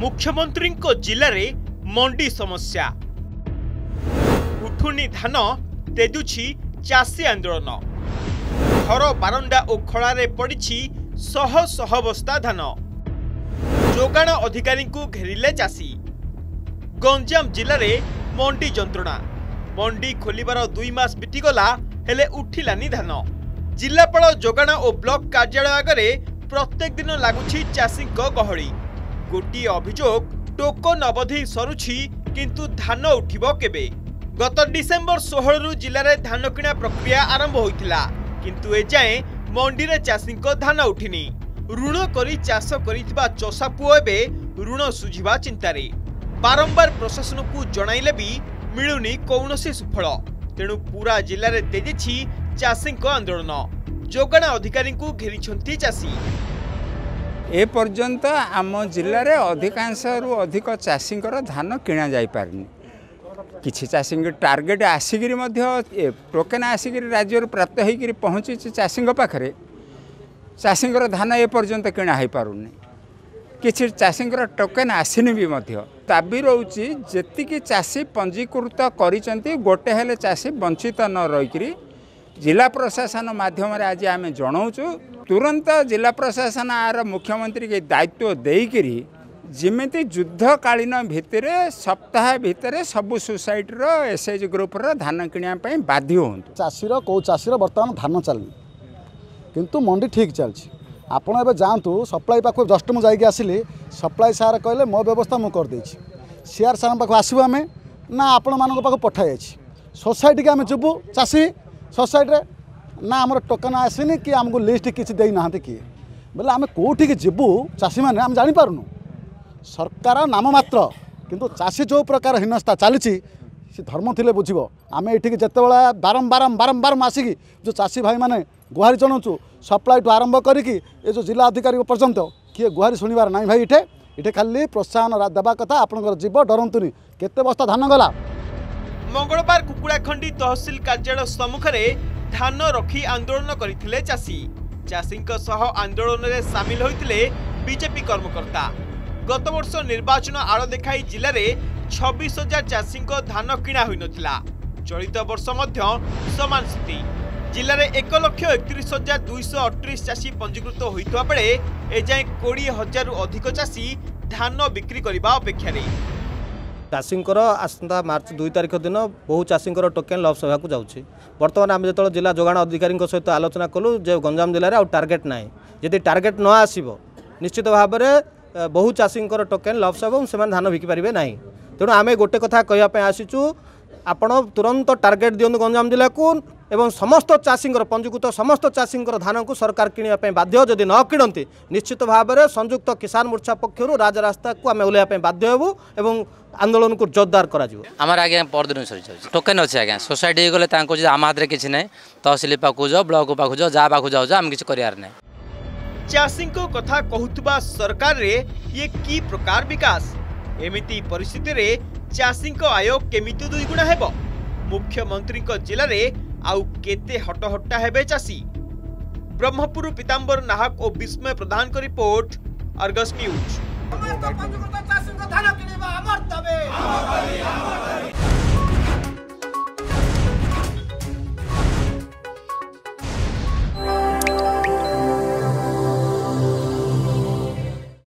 मुख्यमंत्री जिले में मंडी समस्या उठुनी धान तेजुछि चाषी आंदोलन घर बारंडा और खड़े पड़ी शह शह बस्ता धान जोगाण अधिकारी को घेरिले चाषी। गंजाम जिले में मंडी जंत्रणा मंडी खोलिबार 2 मास बीतीगला हेले उठिलानी धान। जिलापाल जोगाण और ब्लॉक कार्यालय आगे प्रत्येक दिन लगुछि चाषी गहली। गोटे अभियोग टोकन अवधि सरुछि किंतु धान उठिबो केबे। गत डिसेम्बर 16 रु जिले में धान किणा प्रक्रिया आरंभ होइतिला किंतु ए जाए मंडी रे चाषी को धान उठिनी। ऋण करी चाष करितबा चषा पुओ एबे ऋण सुझिबा चिंतारे। बारंबार प्रशासन को जणाइले भी मिलुनी कौनसी सुफल। तेणु पूरा जिले में तेजिछि चाषी को आंदोलन। जोगाण अधिकारी को घेरी चाषी। ए पर्यंत आम जिले में अधिकांश रु अधिक चाषी धान किणा जाई पारनी। किसी चाषी टार्गेट आसिक टोकेन आसिक राज्य प्राप्त होकर पहुँची चाषी पाखे। चाषी धान ए पर्यंत किणा हो पारनी। किसी चाषी टोकेन आसनी भी दाबी रोचे जी चाषी पंजीकृत करोटे हेले चाषी वंचित न रहीकि जिला प्रशासन माध्यम आज आम जनाऊँ। तुरंत जिला प्रशासन आर मुख्यमंत्री के दायित्व देकर जमी युद्धकालीन भितर सप्ताह भितर सबू सोसाइटर एसएच ग्रुप्र धान किणापी बाध्य हूँ। चाषीर कौ चाषीर बर्तमान धान चलनी किंतु मंडी ठीक चलती। आपड़ एवं जातु सप्लाई पाक जस्ट मुझे जाकि सप्लाई सार कहले मो व्यवस्था मुझे सीआर सार पाक आसबू आम ना आपण मान पठाई सोसाइटी के आम जुबू चाषी सोसाइटी ना आम टोकन आसनी कि आमको लिस्ट किसी देना किए बोले आम कौटी जीवु चाषी मैंने आम जापू। सरकार नाम मात्र किंतु चाषी जो प्रकार हीनस्था चली धर्म थे बुझे आम ये जिते बड़ा बारंबार आसिकी जो चाषी भाई मैंने गुहारि जनाऊँ सप्लाई टू आरंभ करी जो जिला अधिकारी पर्यंत किए गुहारि शुणबार ना भाई इटे इटे खाली प्रोत्साहन देवा कथा आपणकर जीव डरतुनि केते बस्ता धान गला। मंगलवार कुकुड़ाखंडी तहसिल कार्यालय सम्मुखें धान रखी आंदोलन करथिले चाषी। चाषी आंदोलन में सामिल होते बीजेपी कर्मकर्ता। गत वर्ष निर्वाचन आड़ देखाई जिले में 26,000 चाषी धान किणा हो नथिला। चलित वर्ष मध्य समान स्थिति। जिले में 1,31,238 चाषी पंजीकृत होता बेले एजाएं 20,000 अधिक चाषी धान बिक्री करने अपेक्षार। चाषींकर आसंता मार्च 2 तारिख दिन बहु चाषींकर टोकेन लॉस सभा जाऊँगी। बर्तमान आम जो जिला जोगाण अधिकारी सहित आलोचना कलु जो गंजाम जिले में आउ टार्गेट ना यदि टार्गेट न आसो निश्चित भाव में बहु चाषींकर टोकेन लॉस हो धान बिकी पारे ना। तेणु आम गोटे कथा कहवाई आसीचु आपण तुरंत टार्गेट दिंतु गंजाम जिला को एवं समस्त चाषींकर पंजीकृत समस्त चाषींकर धान को सरकार किणापी बाध्य। जदि न किणती निश्चित भाव में संयुक्त किसान मोर्चा पक्षर राजरास्ता को आम ओह्लैवाई बाध्य होबू एवं आंदोलन को जोरदार करमर। आज परदिन सरी जाए टोकेन अच्छे आज्ञा सोसाइटी गले आम हाथ में किसी ना तहसिल पाक जाओ ब्लक पाक जाओ जहाँ पाक जाओ आम किसी करार ना। चाषी कथा कहूबा सरकार ये कि प्रकार विकास एमती परिस्थितर चाषी आय केमी दुईगुणा हे। मुख्यमंत्री जिले में आउ केते हटहट्टा हेबे चाषी। ब्रह्मपुर पीतांबर नाहक और विस्मय प्रधान की रिपोर्ट अर्गस न्यूज।